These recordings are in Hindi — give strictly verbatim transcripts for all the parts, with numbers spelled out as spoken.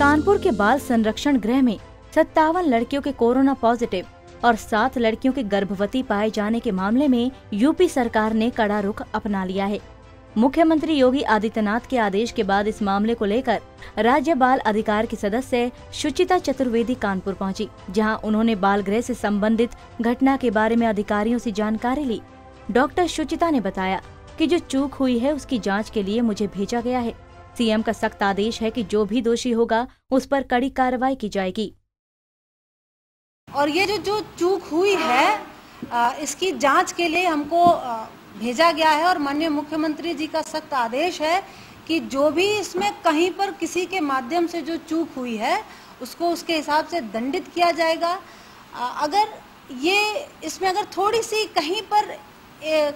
कानपुर के बाल संरक्षण गृह में सत्तावन लड़कियों के कोरोना पॉजिटिव और सात लड़कियों के गर्भवती पाए जाने के मामले में यूपी सरकार ने कड़ा रुख अपना लिया है। मुख्यमंत्री योगी आदित्यनाथ के आदेश के बाद इस मामले को लेकर राज्य बाल अधिकार की सदस्य सुचिता चतुर्वेदी कानपुर पहुंची, जहां उन्होंने बाल गृह से संबंधित घटना के बारे में अधिकारियों से जानकारी ली। डॉक्टर सुचिता ने बताया कि जो चूक हुई है उसकी जांच के लिए मुझे भेजा गया है। सीएम का सख्त आदेश है कि जो भी दोषी होगा उस पर कड़ी कार्रवाई की जाएगी और ये जो जो चूक हुई है इसकी जांच के लिए हमको भेजा गया है। और माननीय मुख्यमंत्री जी का सख्त आदेश है कि जो भी इसमें कहीं पर किसी के माध्यम से जो चूक हुई है उसको उसके हिसाब से दंडित किया जाएगा। अगर ये इसमें अगर थोड़ी सी कहीं पर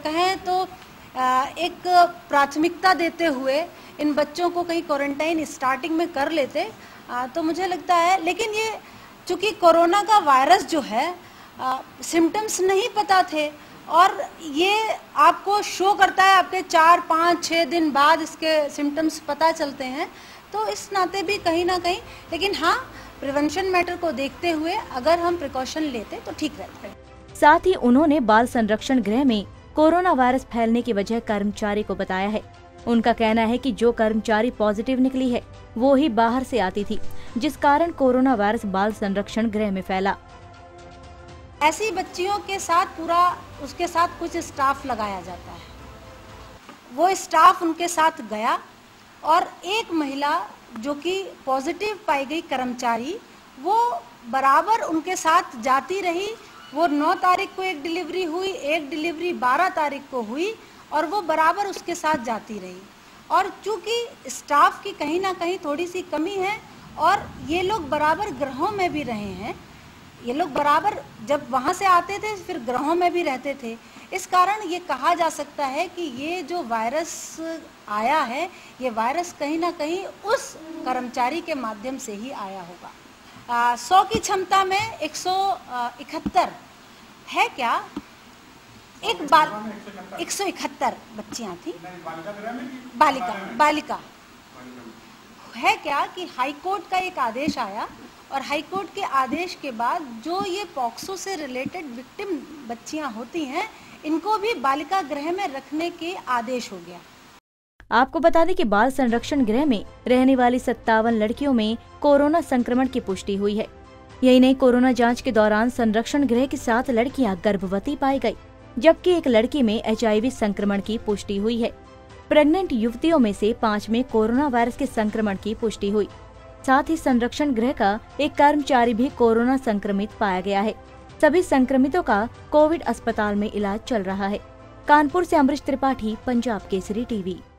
कहें तो एक प्राथमिकता देते हुए इन बच्चों को कहीं क्वारंटाइन स्टार्टिंग में कर लेते तो मुझे लगता है, लेकिन ये चूँकि कोरोना का वायरस जो है सिम्टम्स नहीं पता थे और ये आपको शो करता है, आपके चार पाँच छः दिन बाद इसके सिम्टम्स पता चलते हैं, तो इस नाते भी कहीं ना कहीं, लेकिन हाँ प्रिवेंशन मैटर को देखते हुए अगर हम प्रिकॉशन लेते तो ठीक रहता है। साथ ही उन्होंने बाल संरक्षण गृह में कोरोना वायरस फैलने की वजह कर्मचारी को बताया है। उनका कहना है कि जो कर्मचारी पॉजिटिव निकली है वो ही बाहर से आती थी, जिस कारण कोरोना वायरस बाल संरक्षण गृह में फैला। ऐसी बच्चियों के साथ पूरा उसके साथ कुछ स्टाफ लगाया जाता है, वो स्टाफ उनके साथ गया और एक महिला जो कि पॉजिटिव पाई गई कर्मचारी वो बराबर उनके साथ जाती रही। वो नौ तारीख को एक डिलीवरी हुई, एक डिलीवरी बारह तारीख को हुई और वो बराबर उसके साथ जाती रही। और चूँकि स्टाफ की कहीं ना कहीं थोड़ी सी कमी है और ये लोग बराबर गृहों में भी रहे हैं, ये लोग बराबर जब वहाँ से आते थे फिर ग्रहों में भी रहते थे, इस कारण ये कहा जा सकता है कि ये जो वायरस आया है ये वायरस कहीं ना कहीं उस कर्मचारी के माध्यम से ही आया होगा। आ, सौ की क्षमता में एक सौ इकहत्तर है क्या, एक बाल एक सौ इकहत्तर बच्चियाँ थी, बालिका बालिका है क्या कि हाईकोर्ट का एक आदेश आया और हाईकोर्ट के आदेश के बाद जो ये पॉक्सो से रिलेटेड विक्टिम बच्चियां होती हैं इनको भी बालिका गृह में रखने के आदेश हो गया। आपको बता दें कि बाल संरक्षण गृह में रहने वाली सत्तावन लड़कियों में कोरोना संक्रमण की पुष्टि हुई है। यही नहीं, कोरोना जांच के दौरान संरक्षण गृह की सात लड़कियां गर्भवती पाई गई, जबकि एक लड़की में एचआईवी संक्रमण की पुष्टि हुई है। प्रेग्नेंट युवतियों में से पाँच में कोरोना वायरस के संक्रमण की पुष्टि हुई। साथ ही संरक्षण गृह का एक कर्मचारी भी कोरोना संक्रमित पाया गया है। सभी संक्रमितों का कोविड अस्पताल में इलाज चल रहा है। कानपुर से अमृष त्रिपाठी, पंजाब केसरी टीवी।